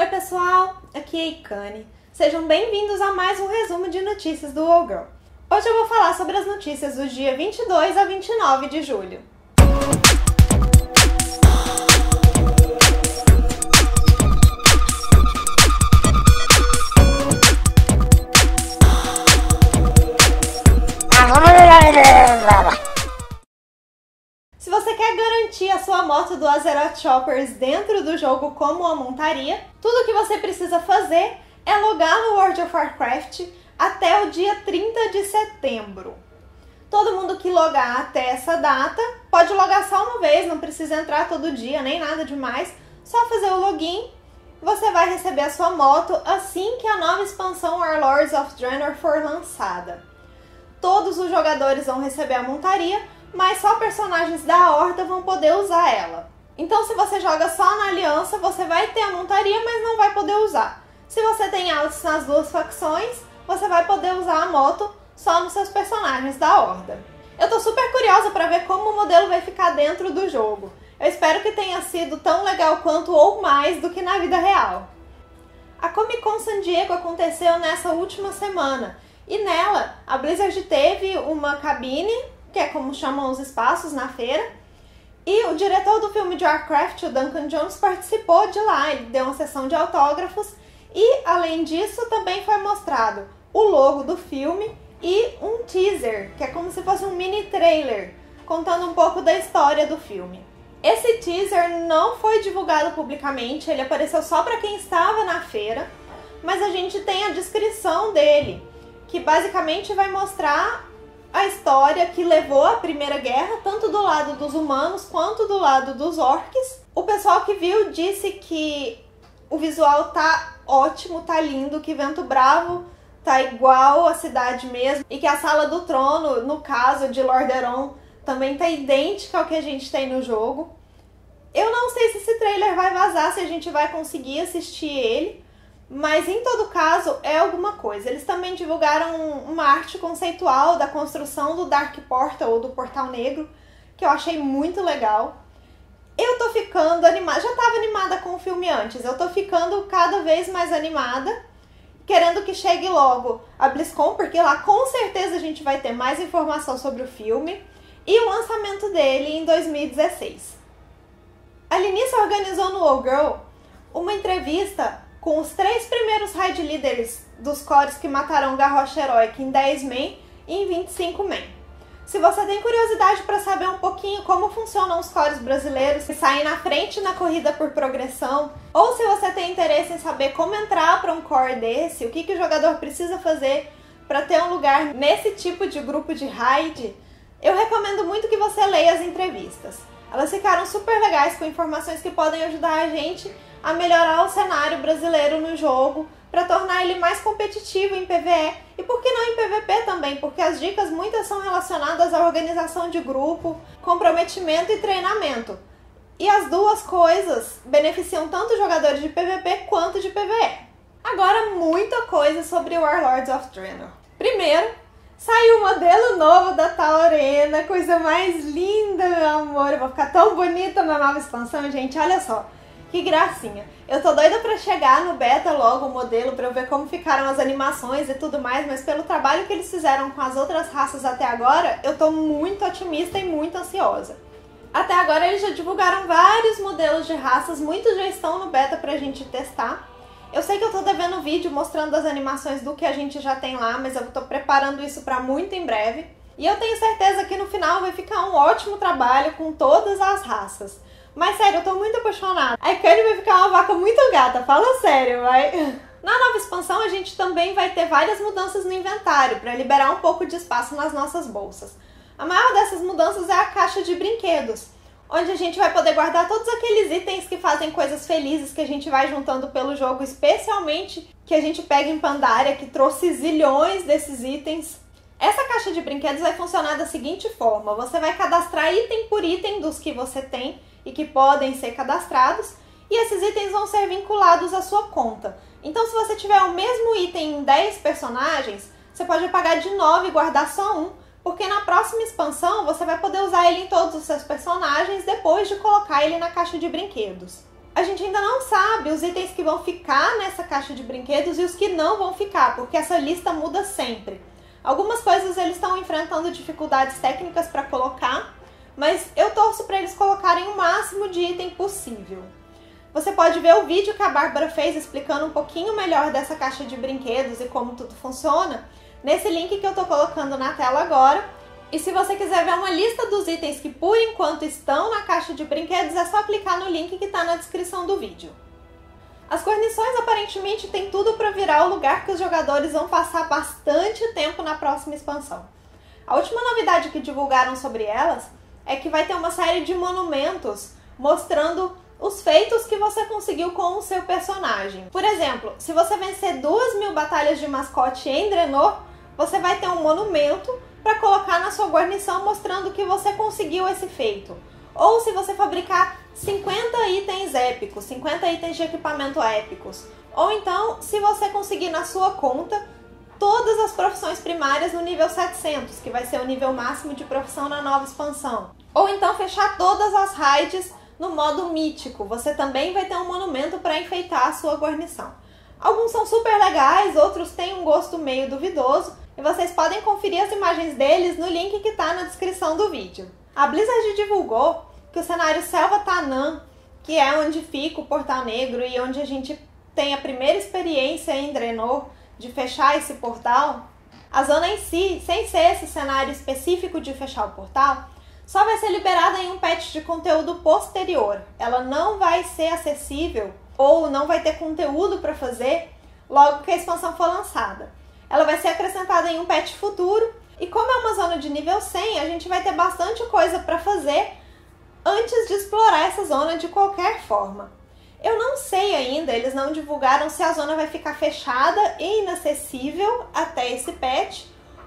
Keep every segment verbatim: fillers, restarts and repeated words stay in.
Oi pessoal, aqui é a Icane. Sejam bem-vindos a mais um resumo de notícias do WoWGirl. Hoje eu vou falar sobre as notícias do dia vinte e dois a vinte e nove de julho. Se você quer garantir a sua moto do Azeroth Choppers dentro do jogo como uma montaria, tudo o que você precisa fazer é logar no World of Warcraft até o dia trinta de setembro. Todo mundo que logar até essa data pode logar só uma vez, não precisa entrar todo dia, nem nada demais, só fazer o login. Você vai receber a sua moto assim que a nova expansão Warlords of Draenor for lançada. Todos os jogadores vão receber a montaria, mas só personagens da Horda vão poder usar ela. Então se você joga só na Aliança, você vai ter a montaria, mas não vai poder usar. Se você tem altos nas duas facções, você vai poder usar a moto só nos seus personagens da Horda. Eu tô super curiosa para ver como o modelo vai ficar dentro do jogo. Eu espero que tenha sido tão legal quanto ou mais do que na vida real. A Comic Con San Diego aconteceu nessa última semana, e nela a Blizzard teve uma cabine, que é como chamam os espaços na feira, e o diretor do filme de Warcraft, o Duncan Jones, participou de lá, ele deu uma sessão de autógrafos, e além disso também foi mostrado o logo do filme e um teaser, que é como se fosse um mini trailer, contando um pouco da história do filme. Esse teaser não foi divulgado publicamente, ele apareceu só para quem estava na feira, mas a gente tem a descrição dele, que basicamente vai mostrar a história que levou à Primeira Guerra, tanto do lado dos humanos quanto do lado dos orcs. O pessoal que viu disse que o visual tá ótimo, tá lindo, que Vento Bravo tá igual a cidade mesmo, e que a Sala do Trono, no caso de Lordaeron, também tá idêntica ao que a gente tem no jogo. Eu não sei se esse trailer vai vazar, se a gente vai conseguir assistir ele, mas em todo caso é alguma coisa. Eles também divulgaram uma arte conceitual da construção do Dark Portal ou do Portal Negro, que eu achei muito legal. Eu tô ficando animada, já tava animada com o filme antes, eu tô ficando cada vez mais animada, querendo que chegue logo a BlizzCon, porque lá com certeza a gente vai ter mais informação sobre o filme e o lançamento dele em dois mil e dezesseis. A Alinice organizou no WoWGirl uma entrevista com os três primeiros raid líderes dos cores que mataram Garrosh Heroic em dez men e em vinte e cinco men. Se você tem curiosidade para saber um pouquinho como funcionam os cores brasileiros que saem na frente na corrida por progressão, ou se você tem interesse em saber como entrar para um core desse, o que, que o jogador precisa fazer para ter um lugar nesse tipo de grupo de raid, eu recomendo muito que você leia as entrevistas. Elas ficaram super legais, com informações que podem ajudar a gente a melhorar o cenário brasileiro no jogo, para tornar ele mais competitivo em P V E, e por que não em P V P também, porque as dicas muitas são relacionadas à organização de grupo, comprometimento e treinamento. E as duas coisas beneficiam tanto jogadores de P V P quanto de P V E. Agora muita coisa sobre Warlords of Draenor. Primeiro, saiu o modelo novo da Taurena, coisa mais linda, meu amor, eu vou ficar tão bonita na nova expansão, gente, olha só. Que gracinha! Eu tô doida pra chegar no beta logo o modelo, pra eu ver como ficaram as animações e tudo mais, mas pelo trabalho que eles fizeram com as outras raças até agora, eu tô muito otimista e muito ansiosa. Até agora eles já divulgaram vários modelos de raças, muitos já estão no beta pra gente testar. Eu sei que eu tô devendo vídeo mostrando as animações do que a gente já tem lá, mas eu tô preparando isso pra muito em breve. E eu tenho certeza que no final vai ficar um ótimo trabalho com todas as raças. Mas sério, eu tô muito apaixonada. A Icane vai ficar uma vaca muito gata, fala sério, vai. Na nova expansão, a gente também vai ter várias mudanças no inventário, para liberar um pouco de espaço nas nossas bolsas. A maior dessas mudanças é a caixa de brinquedos, onde a gente vai poder guardar todos aqueles itens que fazem coisas felizes que a gente vai juntando pelo jogo, especialmente que a gente pega em Pandaria, que trouxe zilhões desses itens. Essa caixa de brinquedos vai funcionar da seguinte forma: você vai cadastrar item por item dos que você tem e que podem ser cadastrados, e esses itens vão ser vinculados à sua conta. Então se você tiver o mesmo item em dez personagens, você pode pagar de nove e guardar só um, porque na próxima expansão você vai poder usar ele em todos os seus personagens depois de colocar ele na caixa de brinquedos. a gente ainda não sabe os itens que vão ficar nessa caixa de brinquedos e os que não vão ficar, porque essa lista muda sempre. Algumas coisas eles estão enfrentando dificuldades técnicas para colocar, mas eu torço para eles colocarem o máximo de item possível. Você pode ver o vídeo que a Bárbara fez explicando um pouquinho melhor dessa caixa de brinquedos e como tudo funciona, nesse link que eu estou colocando na tela agora. E se você quiser ver uma lista dos itens que por enquanto estão na caixa de brinquedos, é só clicar no link que está na descrição do vídeo. As guarnições aparentemente têm tudo para virar o lugar que os jogadores vão passar bastante tempo na próxima expansão. A última novidade que divulgaram sobre elas é que vai ter uma série de monumentos mostrando os feitos que você conseguiu com o seu personagem. Por exemplo, se você vencer duas mil batalhas de mascote em Drenor, você vai ter um monumento para colocar na sua guarnição mostrando que você conseguiu esse feito. Ou se você fabricar cinquenta itens épicos, cinquenta itens de equipamento épicos. Ou então, se você conseguir na sua conta todas as profissões primárias no nível setecentos, que vai ser o nível máximo de profissão na nova expansão. Ou então fechar todas as raids no modo mítico, você também vai ter um monumento para enfeitar a sua guarnição. Alguns são super legais, outros têm um gosto meio duvidoso, e vocês podem conferir as imagens deles no link que está na descrição do vídeo. A Blizzard divulgou que o cenário Selva Tanaan, que é onde fica o Portal Negro e onde a gente tem a primeira experiência em Drenor de fechar esse portal, a zona em si, sem ser esse cenário específico de fechar o portal, só vai ser liberada em um patch de conteúdo posterior. Ela não vai ser acessível ou não vai ter conteúdo para fazer logo que a expansão for lançada. Ela vai ser acrescentada em um patch futuro e, como é uma zona de nível cem, a gente vai ter bastante coisa para fazer antes de explorar essa zona de qualquer forma. Eu não sei ainda, eles não divulgaram se a zona vai ficar fechada e inacessível até esse patch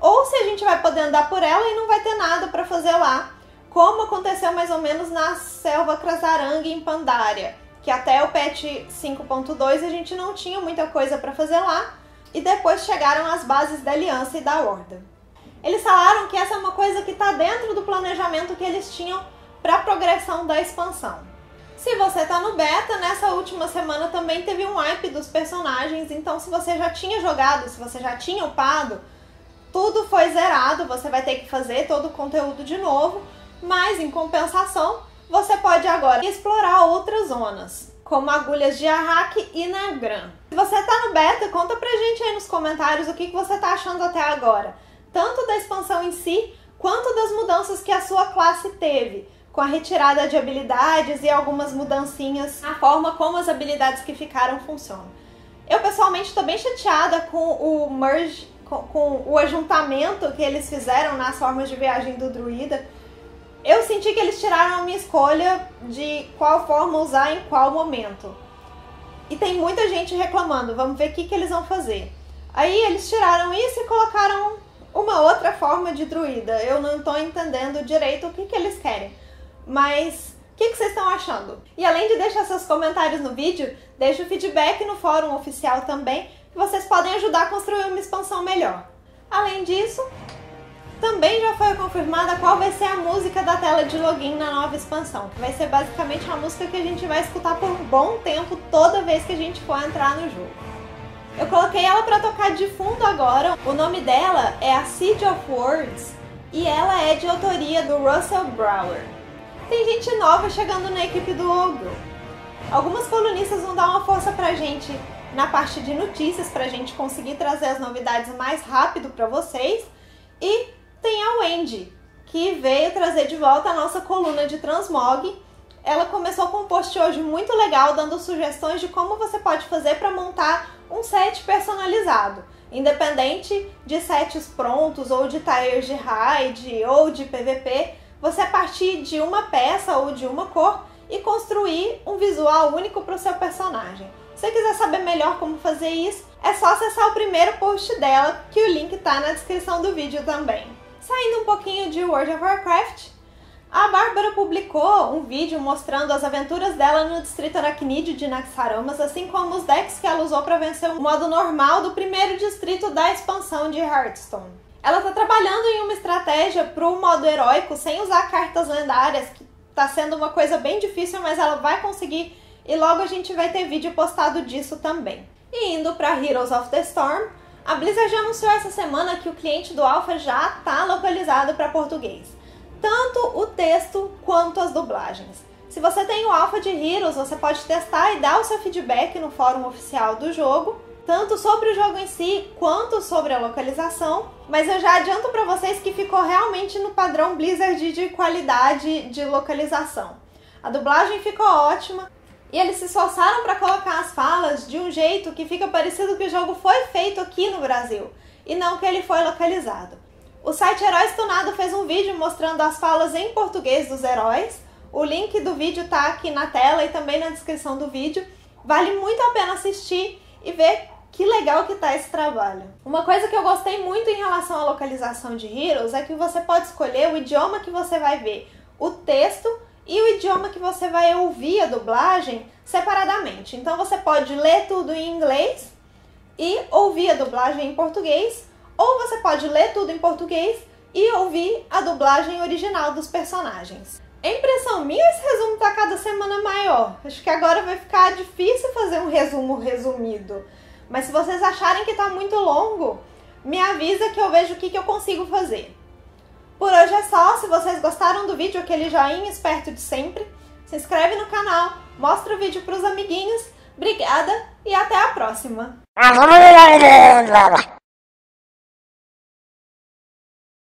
ou se a gente vai poder andar por ela e não vai ter nada para fazer lá, como aconteceu mais ou menos na selva Krasarang em Pandaria, que até o patch cinco ponto dois a gente não tinha muita coisa para fazer lá, e depois chegaram as bases da Aliança e da Horda. Eles falaram que essa é uma coisa que está dentro do planejamento que eles tinham para a progressão da expansão. Se você está no beta, nessa última semana também teve um hype dos personagens, então se você já tinha jogado, se você já tinha upado, tudo foi zerado, você vai ter que fazer todo o conteúdo de novo, mas, em compensação, você pode agora explorar outras zonas, como Agulhas de Arak e Nagrand. Se você tá no beta, conta pra gente aí nos comentários o que você tá achando até agora, tanto da expansão em si, quanto das mudanças que a sua classe teve, com a retirada de habilidades e algumas mudancinhas na forma como as habilidades que ficaram funcionam. Eu, pessoalmente, tô bem chateada com o merge, com, com o ajuntamento que eles fizeram nas formas de viagem do druida. Eu senti que eles tiraram a minha escolha de qual forma usar em qual momento. E tem muita gente reclamando, vamos ver o que, que eles vão fazer. Aí eles tiraram isso e colocaram uma outra forma de druida. Eu não estou entendendo direito o que, que eles querem. Mas o que, que vocês estão achando? E além de deixar seus comentários no vídeo, deixa o feedback no fórum oficial também, que vocês podem ajudar a construir uma expansão melhor. Além disso, também já foi confirmada qual vai ser a música da tela de login na nova expansão, que vai ser basicamente uma música que a gente vai escutar por um bom tempo toda vez que a gente for entrar no jogo. Eu coloquei ela para tocar de fundo agora, o nome dela é A City of Words e ela é de autoria do Russell Brower. Tem gente nova chegando na equipe do WoWGirl. Algumas colunistas vão dar uma força pra gente na parte de notícias, pra gente conseguir trazer as novidades mais rápido pra vocês, e tem a Wendy, que veio trazer de volta a nossa coluna de Transmog. Ela começou com um post hoje muito legal, dando sugestões de como você pode fazer para montar um set personalizado, independente de sets prontos, ou de tiers de raid, ou de P V P, você a partir de uma peça ou de uma cor e construir um visual único para o seu personagem. Se você quiser saber melhor como fazer isso, é só acessar o primeiro post dela, que o link está na descrição do vídeo também. Saindo um pouquinho de World of Warcraft, a Bárbara publicou um vídeo mostrando as aventuras dela no distrito Aracnídeo de Naxaramas, assim como os decks que ela usou para vencer o modo normal do primeiro distrito da expansão de Hearthstone. Ela está trabalhando em uma estratégia para o modo heróico, sem usar cartas lendárias, que está sendo uma coisa bem difícil, mas ela vai conseguir e logo a gente vai ter vídeo postado disso também. E indo para Heroes of the Storm, a Blizzard já anunciou essa semana que o cliente do Alpha já está localizado para português, tanto o texto quanto as dublagens. Se você tem o Alpha de Heroes, você pode testar e dar o seu feedback no fórum oficial do jogo, tanto sobre o jogo em si, quanto sobre a localização, mas eu já adianto para vocês que ficou realmente no padrão Blizzard de qualidade de localização. A dublagem ficou ótima, e eles se esforçaram para colocar as falas de um jeito que fica parecido que o jogo foi feito aqui no Brasil, e não que ele foi localizado. O site Heróis Tunado fez um vídeo mostrando as falas em português dos heróis, o link do vídeo está aqui na tela e também na descrição do vídeo, vale muito a pena assistir e ver que legal que tá esse trabalho. Uma coisa que eu gostei muito em relação à localização de Heroes é que você pode escolher o idioma que você vai ver, o texto, e o idioma que você vai ouvir a dublagem separadamente. Então você pode ler tudo em inglês e ouvir a dublagem em português, ou você pode ler tudo em português e ouvir a dublagem original dos personagens. É impressão minha, esse resumo tá cada semana maior. Acho que agora vai ficar difícil fazer um resumo resumido. Mas se vocês acharem que tá muito longo, me avisa que eu vejo o que, que eu consigo fazer. Por hoje é só, se vocês gostaram do vídeo, aquele joinha esperto de sempre, se inscreve no canal, mostra o vídeo para os amiguinhos, obrigada e até a próxima!